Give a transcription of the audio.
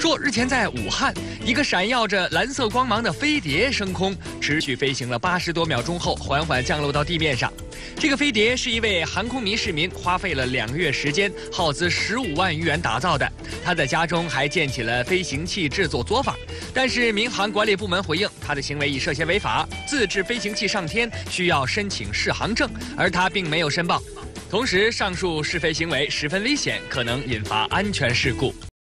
说日前在武汉，一个闪耀着蓝色光芒的飞碟升空，持续飞行了80多秒钟后，缓缓降落到地面上。这个飞碟是一位航空迷市民花费了2个月时间，耗资15万余元打造的。他在家中还建起了飞行器制作作坊，但是民航管理部门回应，他的行为已涉嫌违法，自制飞行器上天需要申请适航证，而他并没有申报。 同时，上述试飞行为十分危险，可能引发安全事故。